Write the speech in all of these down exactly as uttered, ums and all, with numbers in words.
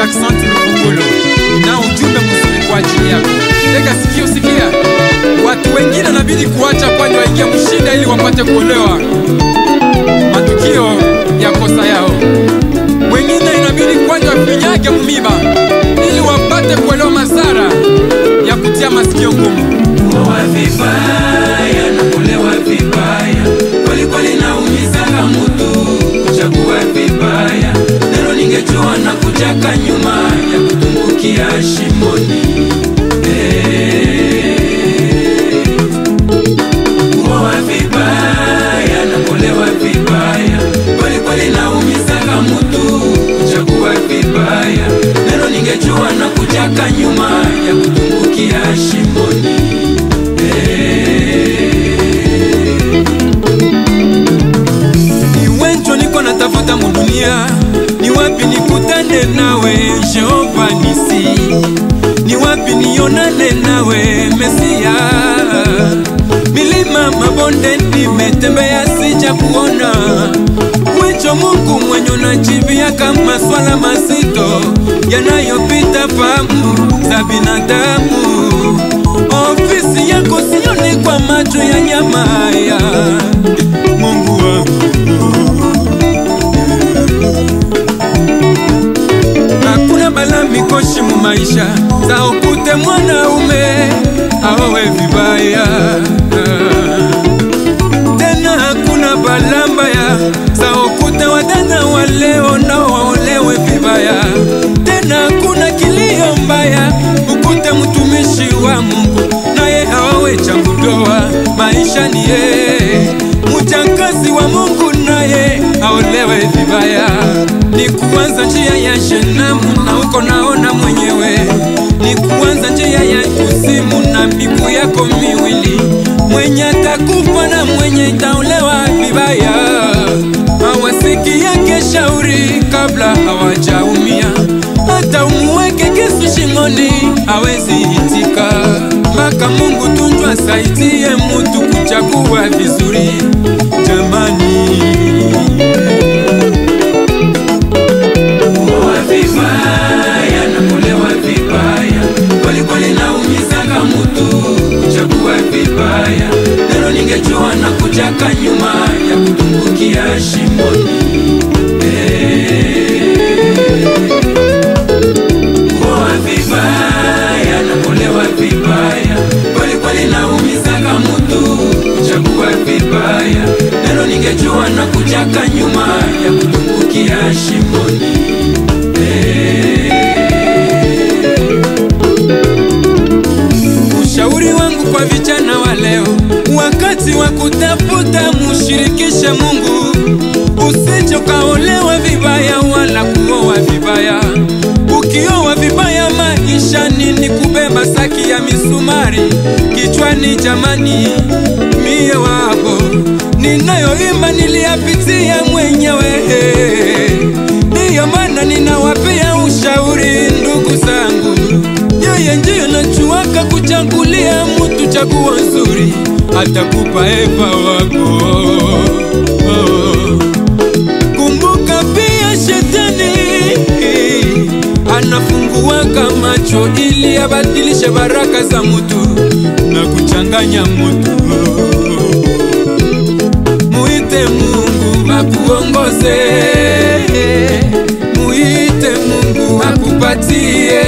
Weka aksanti mkongolo na ujumbe mzuri kwa ajili yako. Weka sikio sikia. Watu wengine wanabidi kuacha kwani waingia mshinda ili wapate kuolewa matukio ya kosa yao. Wengine inabidi kwani wafinyage mimba ili wapate kuelewa madhara ya kutia masikio ngumu. Kuoa vibaya na kulewa vibaya kweli kweli naumiza mtu kuchagua vibaya. Nero ningejua na kujaka nyuma ya kutumbukia shimoni. Kuoa vibaya na kulewa vibaya kweli kweli naumiza mtu kuchagua vibaya. Nero ningejua na kujaka nyuma ya kutumbukia shimoni. Tafuta mudunia, ni wapi nikutane nawe Jehova nisi, ni wapi nionane nawe Mesia. Milima mabonde nimetembea sijakuona, mwicho Mungu mwenye unajibia kama swala mazito yanayopita fahamu za binadamu. Ofisi yako sioni kwa macho ya nyama ya Mungu wangu. Mikoshi mu maisha za ukute mwanaume aowe vibaya. Tena hakuna balamba ya za ukute wadana waleo nao waolewe vibaya. Tena hakuna kilio mbaya ukute mtumishi wa Mungu naye aowe cha kudoa maisha niye. Mchangasi wa Mungu naye aolewe vibaya. Ni kuanza njia ya Jehanamu na uko naona mwenyewe. Ni kuanza njia ya kuzimu na miguu yako miwili. Mwenye atakufa na mwenye itaolewa vibaya. Hawasikie shauri kabla hawajaumia. Hata umweke kisu shingoni hawezi itika. Mpaka Mungu tunjwa asaidie mtu kuchagua vizuri. Jamani, nero ningejua na kujaka nyuma ya kutumbukia shimoni. Kuoa vibaya na kulewa vibaya kweli kweli naumizaga mtu kuchagua vibaya. Nero ningejua na kujaka nyuma ya kutumbukia shimoni. Kwa vijana wa leo, wakati wa kutafuta mushirikishe Mungu. Usije ukaolewa vibaya wala kuoa vibaya. Ukioa vibaya maisha ni kubeba saki ya misumari kichwani. Jamani, mie wako ninayoimba niliyapitia mwenyewe. Ndiyo maana ninawapea ushauri ndugu zangu. Yeye ndiyo nachuaka kuchagulia mtu chaguo nzuri atakupa Eva wako. Kumbuka pia shetani anafunguaka macho ili abadilishe baraka za mtu na kuchanganya mtu. Muite Mungu akuongoze, muite Mungu akupatie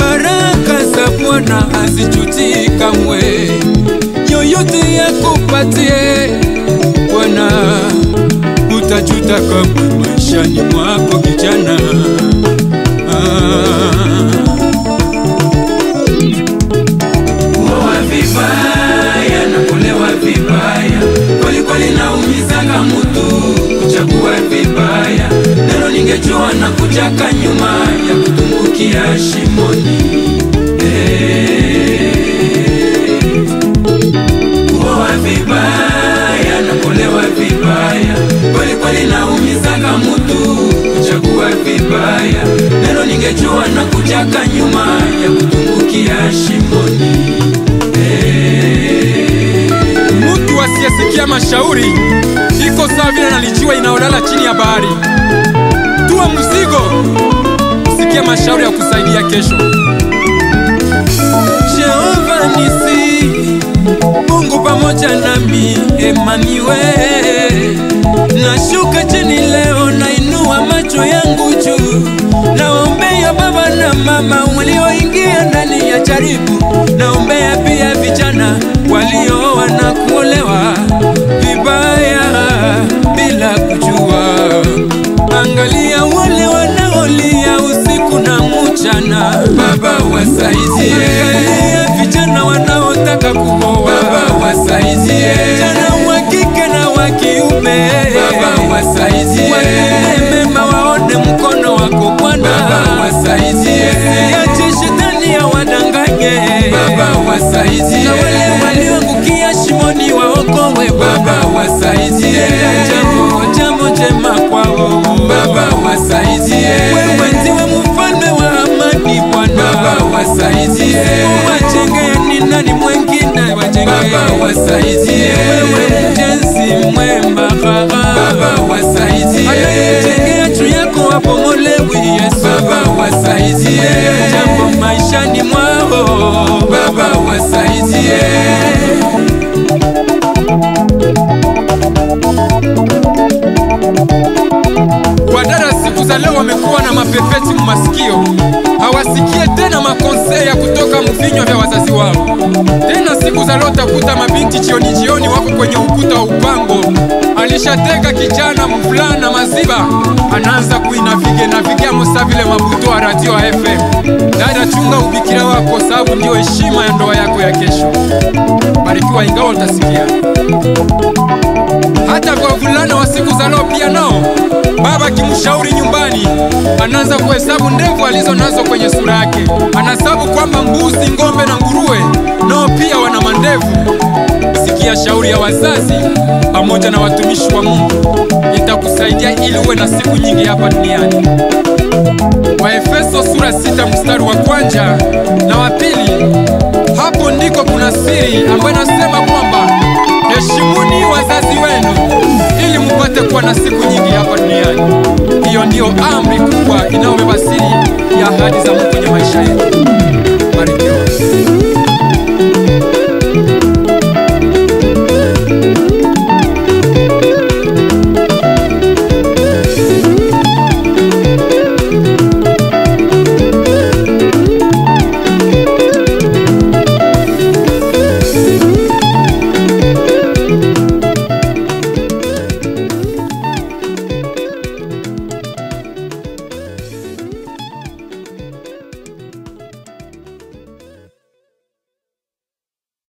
baraka za Bwana asijutie kamwe. Yoyote yakupatie Bwana utajuta kamwe maishani mwako kijana. Kuoa vibaya na kulewa vibaya kweli kweli naumizaga mtu kuchagua vibaya. Nero ningejua na kujaka nyuma ya kutumbukia shimoni. Kuoa vibaya na kulewa vibaya kweli kweli naumizaga mtu kuchagua vibaya. Nero ningejua na kujaka nyuma ya kutumbukia shimoni. Mtu asiyesikia mashauri iko sawa vile nalijiwa inaolala chini ya bahari. Tuwa mzigo. usikie mashauri ya kusaidia kesho. Jehova nisi, Mungu pamoja nami, Emmanuel. Nashuka chini leo, nainua macho yangu juu, naombea baba na mama walioingia ndani ya jaribu, naombea pia vijana walioa na kuolewa vibaya bila kujua. Angalia wale wanaolia usiku na mchana, baba wasaidie. Angalia vijana wanaotaka kuoa, baba wasaidie. Vijana wa kike na wa kiume, baba wasaidie. Watende mema waone mkono wako Bwana, baba wasaidie. Usiache shetani awadanganye, baba wasaidie. Na wale walioangukia shimoni waokowe, baba wasaidie. Jema kwao, baba wasaidie. Wewe ndiwe mfalme wa amani Bwana, baba wasaidie. Wajenge ni nani mwingine, wajenge, baba wasaidie. Wewe mjenzi mwema, baba wasaidie. Anayejengea juu yako habomolewi, Yesu, baba wasaidie. Jambo maishani mwao, baba wasaidie. Wadada siku za leo wamekuwa na mapepeti mumasikio, hawasikie tena makonsea kutoka mvinywa vya wazazi wao. Tena siku za leo takuta mabinti jioni jioni wako kwenye ukuta wa upango, alishateka kijana mvulana maziba, anaanza kuinavige na vigea mosa vile mabuto wa radio wa F M. Dada, chunga ubikira wako sababu ndio heshima ya ndoa yako ya kesho. Barikiwa ingawa utasikia. Hata kwa vulana wa siku za leo pia nao, baba kimshauri nyumbani, anaanza kuhesabu ndevu alizo nazo kwenye sura yake. Anasabu kwamba mbuzi, ngombe na nguruwe nao pia wana mandevu. Sikia shauri ya wazazi pamoja na watumishi wa Mungu, itakusaidia ili uwe na siku nyingi hapa duniani. Waefeso sura sita mstari wa kwanza na wa pili. Hapo ndiko kuna siri ambayo nasema kwamba heshimuni wazazi wenu ili mpate kuwa na siku nyingi hapa duniani. Hiyo ndio amri kubwa inayobeba siri ya ahadi za Mungu kwenye maisha yetu. Barikiwa.